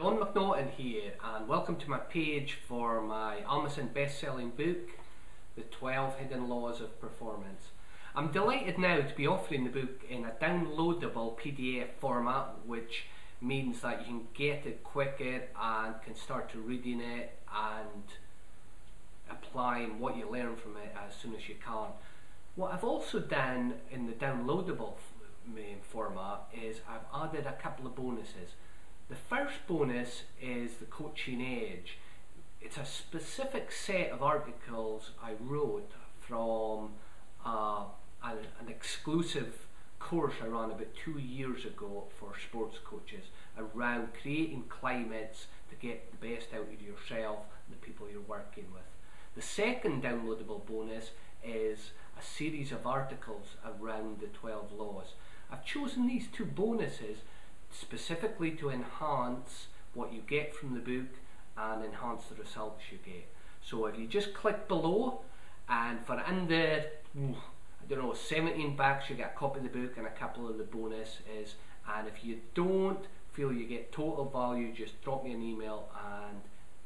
Don McNaughton here, and welcome to my page for my Amazon best-selling book, The 12 Hidden Laws of Performance. I'm delighted now to be offering the book in a downloadable PDF format, which means that you can get it quicker and can start to reading it and applying what you learn from it as soon as you can. What I've also done in the downloadable format is I've added a couple of bonuses. The first bonus is the Coaching Edge. It's a specific set of articles I wrote from an exclusive course I ran about 2 years ago for sports coaches around creating climates to get the best out of yourself and the people you're working with. The second downloadable bonus is a series of articles around the 12 laws. I've chosen these two bonuses specifically to enhance what you get from the book and enhance the results you get. So if you just click below, and for under, I don't know, 17 bucks you get a copy of the book and a couple of the bonuses. And if you don't feel you get total value, just drop me an email and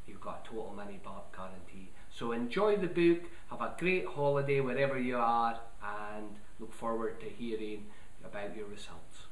you've got a total money back guarantee. So enjoy the book, have a great holiday wherever you are, and look forward to hearing about your results.